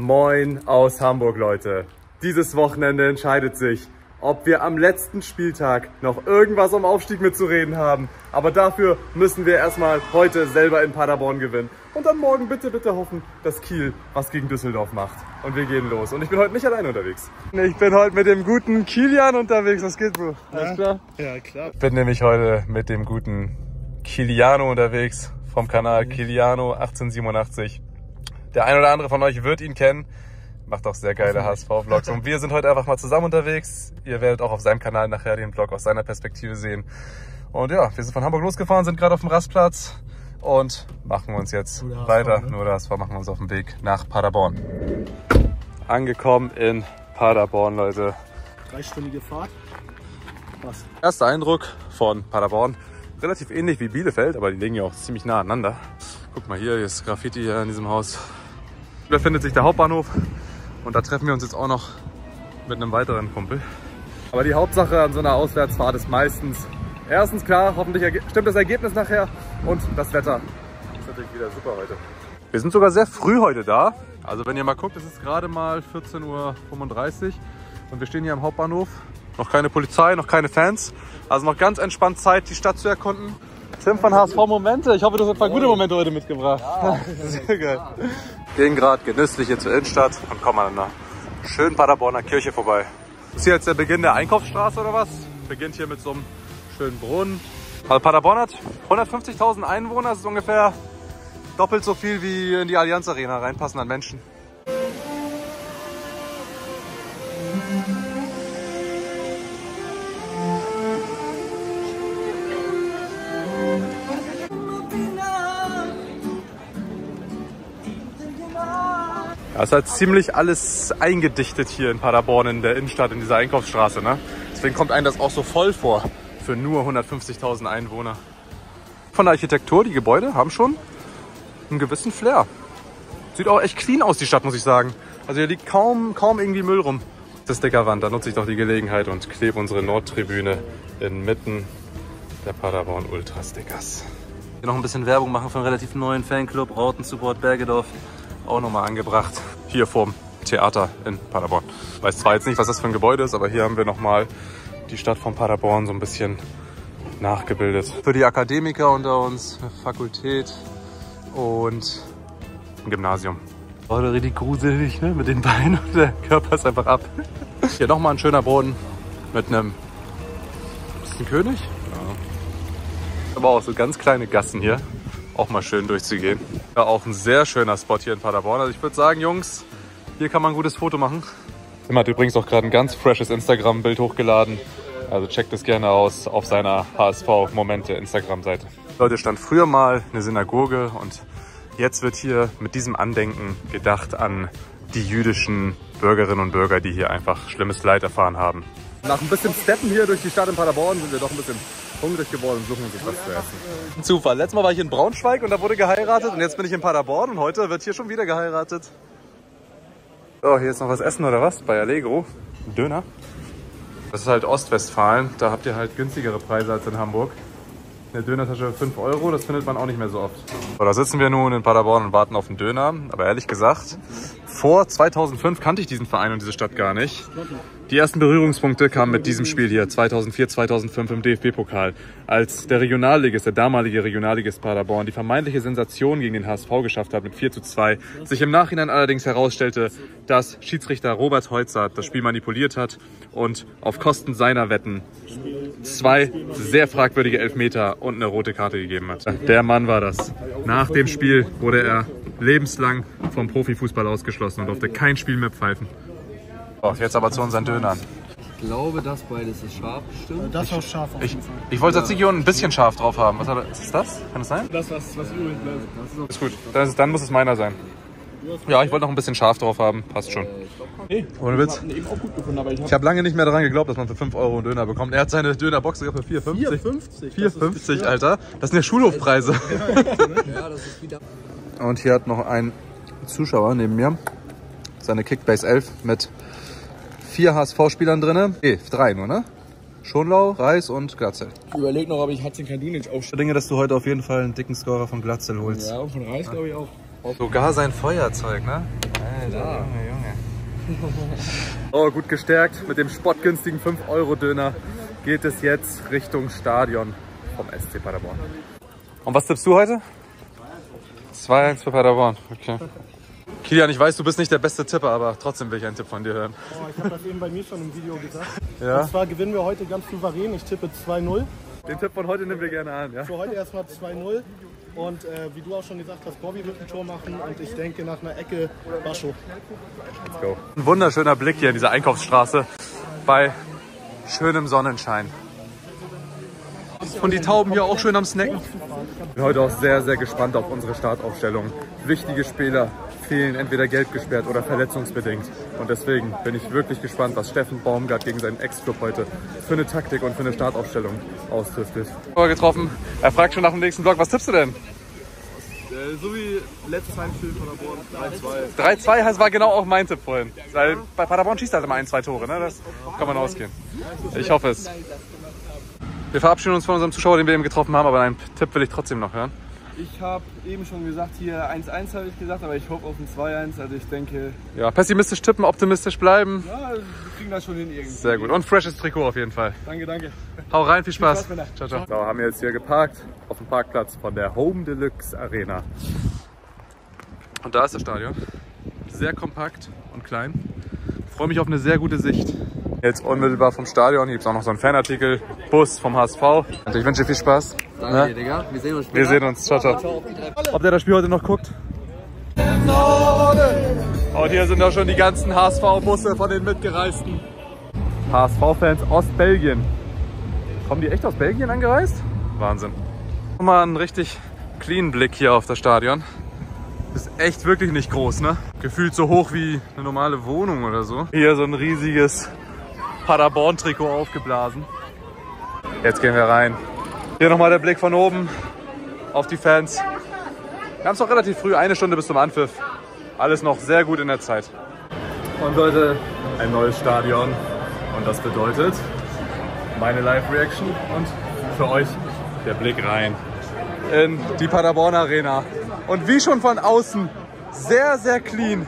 Moin aus Hamburg, Leute. Dieses Wochenende entscheidet sich, ob wir am letzten Spieltag noch irgendwas um Aufstieg mitzureden haben. Aber dafür müssen wir erstmal heute selber in Paderborn gewinnen. Und dann morgen bitte, bitte hoffen, dass Kiel was gegen Düsseldorf macht. Und wir gehen los. Und ich bin heute nicht allein unterwegs. Ich bin heute mit dem guten Kilian unterwegs. Was geht, Bro? Alles klar? Ja, klar. Ich bin nämlich heute mit dem guten Kiliano unterwegs vom Kanal Kiliano 1887. Der ein oder andere von euch wird ihn kennen. Macht auch sehr geile HSV-Vlogs. Und wir sind heute einfach mal zusammen unterwegs. Ihr werdet auch auf seinem Kanal nachher den Vlog aus seiner Perspektive sehen. Und ja, wir sind von Hamburg losgefahren, sind gerade auf dem Rastplatz und machen uns jetzt weiter. Nur das machen wir uns auf den Weg nach Paderborn. Angekommen in Paderborn, Leute. Dreistündige Fahrt. Was? Erster Eindruck von Paderborn. Relativ ähnlich wie Bielefeld, aber die liegen ja auch ziemlich nah aneinander. Guck mal hier, hier ist Graffiti hier in diesem Haus. Da befindet sich der Hauptbahnhof. Und da treffen wir uns jetzt auch noch mit einem weiteren Kumpel. Aber die Hauptsache an so einer Auswärtsfahrt ist meistens erstens klar, hoffentlich stimmt das Ergebnis nachher und das Wetter ist natürlich wieder super heute. Wir sind sogar sehr früh heute da. Also wenn ihr mal guckt, es ist gerade mal 14.35 Uhr und wir stehen hier am Hauptbahnhof. Noch keine Polizei, noch keine Fans. Also noch ganz entspannt Zeit, die Stadt zu erkunden. Tim von HSV Momente. Ich hoffe, du hast ein paar gute Momente heute mitgebracht. Ja, sehr geil. Gehen gerade genüsslich hier zur Innenstadt und kommen an einer schönen Paderborner Kirche vorbei. Ist hier jetzt der Beginn der Einkaufsstraße oder was? Beginnt hier mit so einem schönen Brunnen. Also Paderborn hat 150.000 Einwohner. Das ist ungefähr doppelt so viel, wie in die Allianz Arena reinpassen an Menschen. Es ist halt ziemlich alles eingedichtet hier in Paderborn in der Innenstadt, in dieser Einkaufsstraße, ne? Deswegen kommt einem das auch so voll vor für nur 150.000 Einwohner. Von der Architektur, die Gebäude haben schon einen gewissen Flair. Sieht auch echt clean aus, die Stadt, muss ich sagen. Also hier liegt kaum irgendwie Müll rum. Das ist Deckerwand, da nutze ich doch die Gelegenheit und klebe unsere Nordtribüne inmitten der Paderborn Ultras-Stickers. Hier noch ein bisschen Werbung machen für einen relativ neuen Fanclub, Rautensupport Bergedorf. Auch nochmal angebracht, hier vorm Theater in Paderborn. Ich weiß zwar jetzt nicht, was das für ein Gebäude ist, aber hier haben wir nochmal die Stadt von Paderborn so ein bisschen nachgebildet. Für die Akademiker unter uns, eine Fakultät und ein Gymnasium. War doch richtig gruselig, ne? Mit den Beinen und der Körper ist einfach ab. Hier nochmal ein schöner Boden mit einem... Ist das ein König? Ja. Aber auch so ganz kleine Gassen hier. Auch mal schön durchzugehen. Ja, auch ein sehr schöner Spot hier in Paderborn. Also ich würde sagen, Jungs, hier kann man ein gutes Foto machen. Tim hat übrigens auch gerade ein ganz freshes Instagram-Bild hochgeladen. Also checkt es gerne aus auf seiner HSV-Momente-Instagram-Seite. Leute, stand früher mal eine Synagoge und jetzt wird hier mit diesem Andenken gedacht an die jüdischen Bürgerinnen und Bürger, die hier einfach schlimmes Leid erfahren haben. Nach ein bisschen Steppen hier durch die Stadt in Paderborn sind wir doch ein bisschen hungrig geworden und suchen uns etwas zu essen. Zufall. Letztes Mal war ich in Braunschweig und da wurde geheiratet und jetzt bin ich in Paderborn und heute wird hier schon wieder geheiratet. So, hier ist noch was essen oder was? Bei Allegro. Döner. Das ist halt Ost-Westfalen, da habt ihr halt günstigere Preise als in Hamburg. Eine Dönertasche 5 Euro, das findet man auch nicht mehr so oft. So, da sitzen wir nun in Paderborn und warten auf den Döner. Aber ehrlich gesagt, vor 2005 kannte ich diesen Verein und diese Stadt gar nicht. Die ersten Berührungspunkte kamen mit diesem Spiel hier, 2004, 2005 im DFB-Pokal. Als der Regionalligist, der damalige Regionalligist Paderborn, die vermeintliche Sensation gegen den HSV geschafft hat mit 4:2, sich im Nachhinein allerdings herausstellte, dass Schiedsrichter Robert Holzer das Spiel manipuliert hat und auf Kosten seiner Wetten 2 sehr fragwürdige Elfmeter und eine rote Karte gegeben hat. Der Mann war das. Nach dem Spiel wurde er lebenslang vom Profifußball ausgeschlossen und durfte kein Spiel mehr pfeifen. Oh, jetzt aber zu unseren Dönern. Ich glaube, das beides ist scharf, stimmt? Das war scharf auf jeden Fall. Ich wollte Tzatziki ein bisschen scharf drauf haben. Was ist das? Kann das sein? Das, was übrig bleibt. Ist gut, dann muss es meiner sein. Ja, ich wollte noch ein bisschen scharf drauf haben. Passt schon. Hey, ohne Witz. Ich habe lange nicht mehr daran geglaubt, dass man für 5 Euro einen Döner bekommt. Er hat seine Dönerbox sogar für 4,50. 4,50, Alter. Das sind ja Schulhofpreise. Und hier hat noch ein Zuschauer neben mir seine Kickbase 11 mit 4 HSV-Spielern drin. 3 nur, ne? Schonlau, Reis und Glatzel. Ich überlege noch, ob ich Cikadunic aufstelle. Ich denke, dass du heute auf jeden Fall einen dicken Scorer von Glatzel holst. Ja, und von Reis glaube ich auch. Sogar sein Feuerzeug, ne? Alter, Junge, Junge. So, gut gestärkt mit dem spottgünstigen 5-Euro-Döner geht es jetzt Richtung Stadion vom SC Paderborn. Und was tippst du heute? 2-1 für Paderborn, okay. Kilian, ich weiß, du bist nicht der beste Tipper, aber trotzdem will ich einen Tipp von dir hören. Oh, ich habe das eben bei mir schon im Video gesagt. Ja. Und zwar gewinnen wir heute ganz souverän, ich tippe 2-0. Den Tipp von heute nehmen wir gerne an, ja? Für heute erstmal 2-0 und wie du auch schon gesagt hast, Bobby wird ein Tor machen und ich denke nach einer Ecke Bascho. Let's go. Ein wunderschöner Blick hier in dieser Einkaufsstraße bei schönem Sonnenschein. Und die Tauben hier auch schön am Snacken. Ich bin heute auch sehr, sehr gespannt auf unsere Startaufstellung. Wichtige Spieler fehlen entweder gelb gesperrt oder verletzungsbedingt. Und deswegen bin ich wirklich gespannt, was Steffen Baumgart gegen seinen Ex-Club heute für eine Taktik und für eine Startaufstellung austüftelt. Tor getroffen. Er fragt schon nach dem nächsten Block. Was tippst du denn? So wie letztes Heimspiel von Paderborn, 3-2. 3-2, das war genau auch mein Tipp vorhin. Weil bei Paderborn schießt halt immer 1-2 Tore, ne? Das kann man ausgehen. Ich hoffe es. Wir verabschieden uns von unserem Zuschauer, den wir eben getroffen haben, aber einen Tipp will ich trotzdem noch hören. Ich habe eben schon gesagt, hier 1-1 habe ich gesagt, aber ich hoffe auf ein 2-1, also ich denke... Ja, pessimistisch tippen, optimistisch bleiben. Ja, wir kriegen das schon hin irgendwie. Sehr gut und freshes Trikot auf jeden Fall. Danke, danke. Hau rein, viel Spaß. Viel Spaß, ciao, ciao. So, haben wir jetzt hier geparkt auf dem Parkplatz von der Home Deluxe Arena. Und da ist das Stadion. Sehr kompakt und klein. Ich freue mich auf eine sehr gute Sicht. Jetzt unmittelbar vom Stadion, hier gibt es auch noch so einen Fanartikel, Bus vom HSV. Und ich wünsche dir viel Spaß. Danke dir, Digga. Wir sehen uns später. Wir sehen uns, ciao, ciao. Ob der das Spiel heute noch guckt? Und hier sind auch schon die ganzen HSV-Busse von den Mitgereisten. HSV-Fans aus Belgien. Kommen die echt aus Belgien angereist? Wahnsinn. Mal einen richtig cleanen Blick hier auf das Stadion. Ist echt wirklich nicht groß, ne? Gefühlt so hoch wie eine normale Wohnung oder so. Hier so ein riesiges Paderborn-Trikot aufgeblasen. Jetzt gehen wir rein. Hier nochmal der Blick von oben auf die Fans. Wir haben es noch relativ früh, eine Stunde bis zum Anpfiff. Alles noch sehr gut in der Zeit. Und Leute, ein neues Stadion. Und das bedeutet meine Live-Reaction und für euch der Blick rein in die Paderborn Arena. Und wie schon von außen, sehr, sehr clean.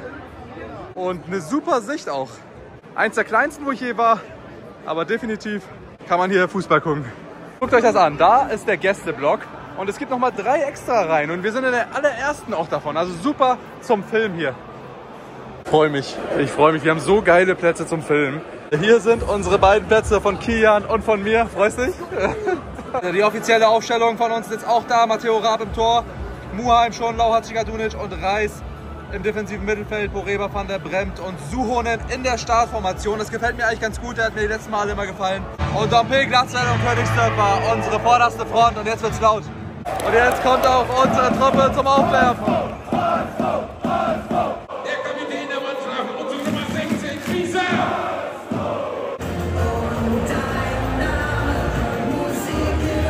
Und eine super Sicht auch. Eins der kleinsten, wo ich je war, aber definitiv kann man hier Fußball gucken. Guckt euch das an, da ist der Gästeblock und es gibt nochmal 3 extra rein und wir sind in der allerersten auch davon, also super zum Film hier. Ich freue mich, wir haben so geile Plätze zum Filmen. Hier sind unsere beiden Plätze von Kian und von mir, freust dich? Die offizielle Aufstellung von uns ist jetzt auch da, Matteo Raab im Tor, Muheim, Schonlau, Lauha Cikadunic und Reis. Im defensiven Mittelfeld Boreba van der Bremt und Suhonet in der Startformation. Das gefällt mir eigentlich ganz gut, der hat mir die letzten Male immer gefallen. Und Dom P-Glatzfeld und Völligstöpfer, unsere vorderste Front und jetzt wird's laut. Und jetzt kommt auch unsere Truppe zum Aufwerfen. Der Kapitän der Mannschaft, unsere Nummer 16, Rieser. Und dein Name, Musik im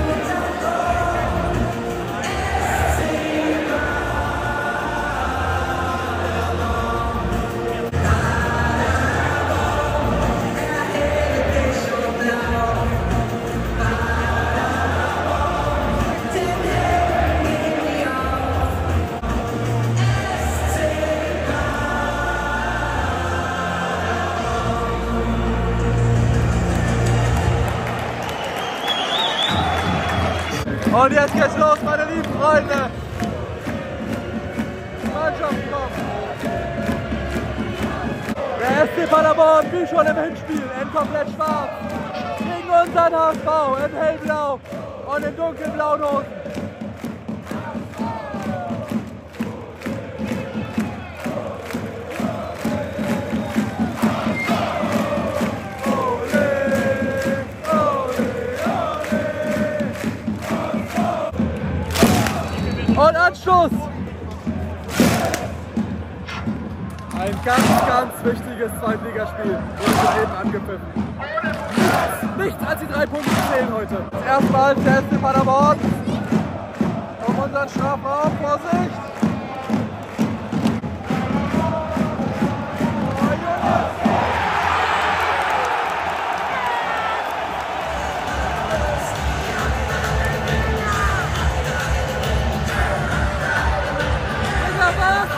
Und jetzt geht's los, meine lieben Freunde! Mannschaft kommt! Der SC Paderborn, wie schon im Hinspiel, in komplett schwarz, gegen unseren HSV in hellblau und in dunkelblauen Hosen. Und Anstoß! Ein ganz, ganz wichtiges Zweitligaspiel. Wurde eben angepfiffen. Nichts als die 3 Punkte zählen heute. Erstmal der SC Paderborn. Auf unseren Strafraum. Vorsicht!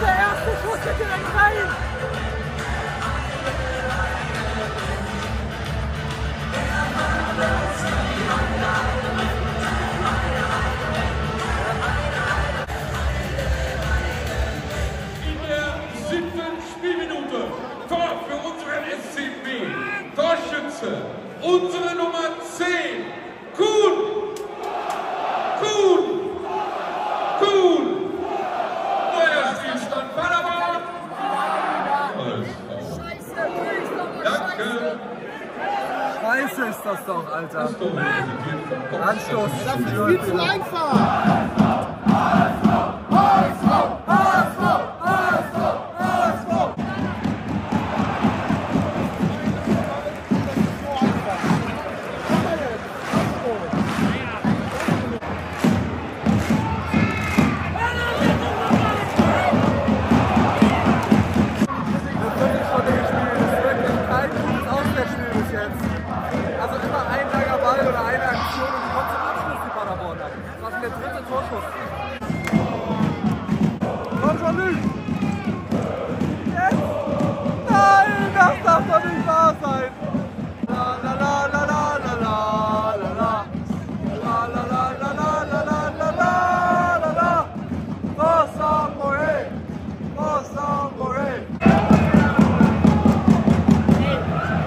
Der erste Schuss geht direkt rein! Seite unsere Nummer 10, Kuhn! Kuhn! Kuhn! Neuer Spielstand, Paderborn! Danke! Scheiße ist das doch, Alter! Anstoß! Das ist viel zu einfach!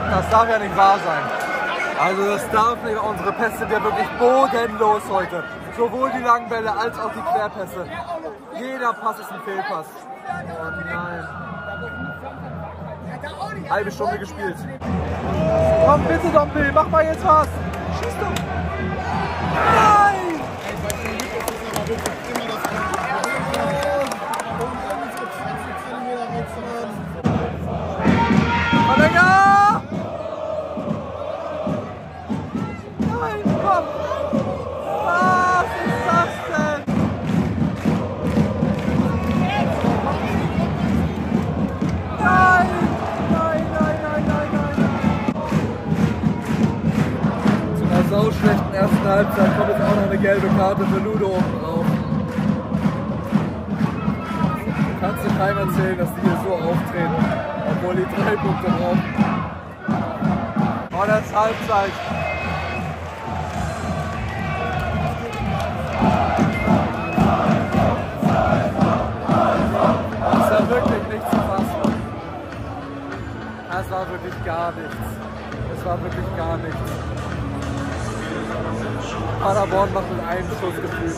Das darf ja nicht wahr sein. Also das darf nicht, unsere Pässe sind ja wirklich bodenlos heute. Sowohl die langen Bälle als auch die Querpässe. Jeder Pass ist ein Fehlpass. Oh nein. Halbe Stunde gespielt. Komm bitte, Dompel, mach mal jetzt was. Schieß doch. Nein! Verlänger! Schlechten ersten Halbzeit kommt jetzt auch noch eine gelbe Karte für Ludo oben drauf. Du kannst dir keinem erzählen, dass die hier so auftreten, obwohl die 3 Punkte brauchen. Und jetzt Halbzeit. Das ist ja wirklich nicht zu fassen. Das war wirklich gar nichts. Es war wirklich gar nichts. Paderborn macht mit einem Schuss gefühlt 1-0.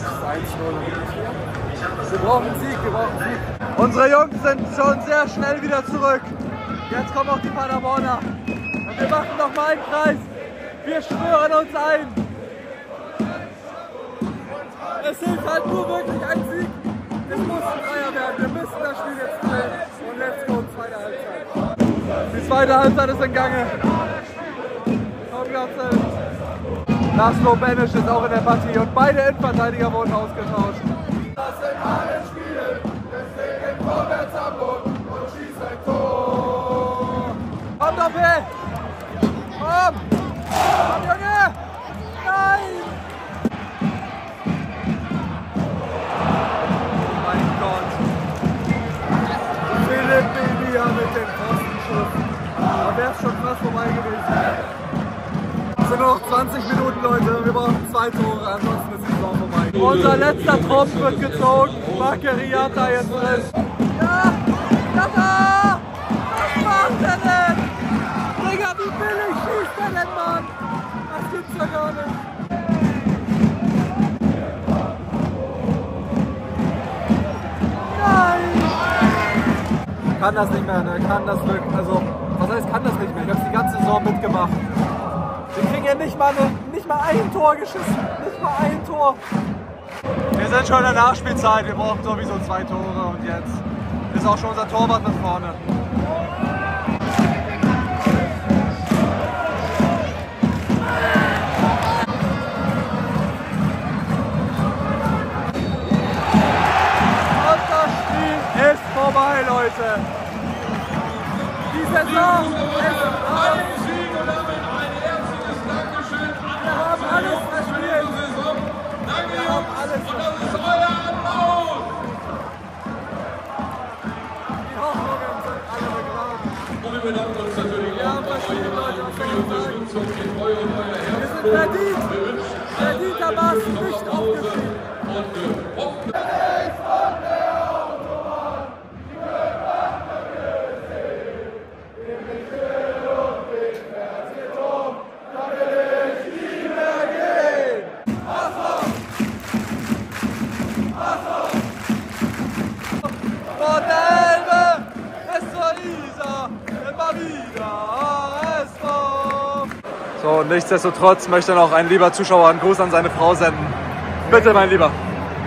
Wir brauchen einen Sieg, wir brauchen einen Sieg. Unsere Jungs sind schon sehr schnell wieder zurück. Jetzt kommen auch die Paderborner. Und wir machen nochmal einen Kreis. Wir schwören uns ein. Es hilft halt nur wirklich ein Sieg. Es muss ein Dreier werden. Wir müssen das Spiel jetzt gewinnen. Und let's go, zweite Halbzeit. Die zweite Halbzeit ist in Gange. Komm, Glatzel. Laszlo Banish ist auch in der Partie und beide Innenverteidiger wurden ausgetauscht. Das sind alle Spiele, deswegen vorwärts am Boden und schießt ein Tor. Komm, Dom P! Komm! Komm, Junge! Nein! Oh mein Gott! Philipp Biblia mit dem Pfostenschuss. Da wäre es schon fast vorbei gewesen. Es sind noch 20 Minuten, Leute. Wir brauchen 2 Tore, ansonsten ist die Saison vorbei. Unser letzter Trumpf wird gezogen. Marqueriata jetzt drin. Ja! Tata! Was macht er denn? Digga, wie billig schießt er denn, Mann? Das gibt's ja gar nicht. Nein! Kann das nicht mehr, ne? Kann das wirklich. Also, was heißt, kann das nicht mehr? Ich hab's die ganze Saison mitgemacht. Wir kriegen ja nicht mal ein Tor geschissen. Nicht mal ein Tor. Wir sind schon in der Nachspielzeit. Wir brauchen sowieso 2 Tore. Und jetzt ist auch schon unser Torwart nach vorne. Und das Spiel ist vorbei, Leute. Die Saison ist vorbei. Und das ist euer Anlauf! Die Hoffnungen sind alle begraben. Und wir bedanken uns natürlich auch bei euch für die Unterstützung, die Treue und euer Herz. Wir sind verdient! Verdientermaßen nicht aufgeflogen. Und wir hoffen, dass ihr von der Autobahn die Körper verkürzt. Wir sind schön und wir werden hier oben. So, und nichtsdestotrotz möchte noch ein lieber Zuschauer einen Gruß an seine Frau senden. Bitte, mein Lieber.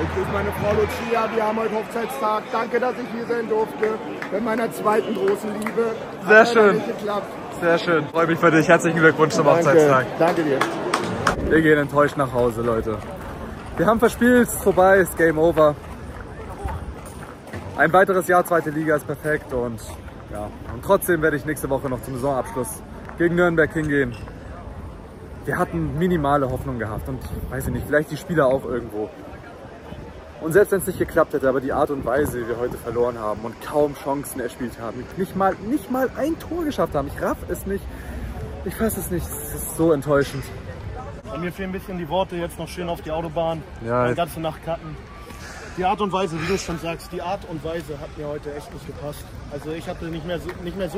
Jetzt ist meine Frau Lucia, wir haben heute Hochzeitstag. Danke, dass ich hier sein durfte. Mit meiner zweiten großen Liebe. Sehr schön. Sehr schön. Freue mich für dich. Herzlichen Glückwunsch zum Hochzeitstag. Danke dir. Wir gehen enttäuscht nach Hause, Leute. Wir haben verspielt, ist vorbei, ist Game Over. Ein weiteres Jahr, zweite Liga ist perfekt und ja. Und trotzdem werde ich nächste Woche noch zum Saisonabschluss gegen Nürnberg hingehen. Wir hatten minimale Hoffnung gehabt und weiß ich nicht, vielleicht die Spieler auch irgendwo. Und selbst wenn es nicht geklappt hätte, aber die Art und Weise, wie wir heute verloren haben und kaum Chancen erspielt haben, nicht mal ein Tor geschafft haben, ich raff es nicht, ich fasse es nicht, es ist so enttäuschend. Bei mir fehlen ein bisschen die Worte, jetzt noch schön auf die Autobahn, ja, die ganze Nacht kacken. Die Art und Weise, wie du schon sagst, die Art und Weise hat mir heute echt nicht gepasst. Also ich hatte nicht mehr so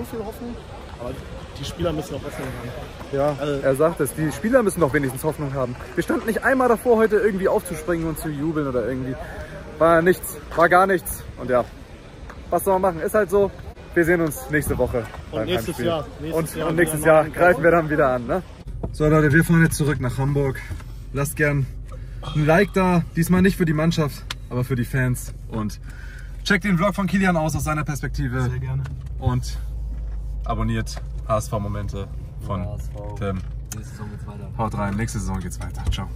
viel Hoffnung, aber die Spieler müssen noch Hoffnung haben. Ja, also, er sagt es, die Spieler müssen noch wenigstens Hoffnung haben. Wir standen nicht einmal davor, heute irgendwie aufzuspringen und zu jubeln oder irgendwie. War nichts, war gar nichts. Und ja, was soll man machen? Ist halt so, wir sehen uns nächste Woche beim Heimspiel. Und nächstes Jahr greifen wir dann wieder an, ne? So Leute, wir fahren jetzt zurück nach Hamburg. Lasst gern ein Like da, diesmal nicht für die Mannschaft, aber für die Fans. Und checkt den Vlog von Kilian aus seiner Perspektive. Sehr gerne. Und abonniert HSV Momente von HSV. Tim. Nächste Saison geht's weiter. Haut rein, nächste Saison geht's weiter. Ciao.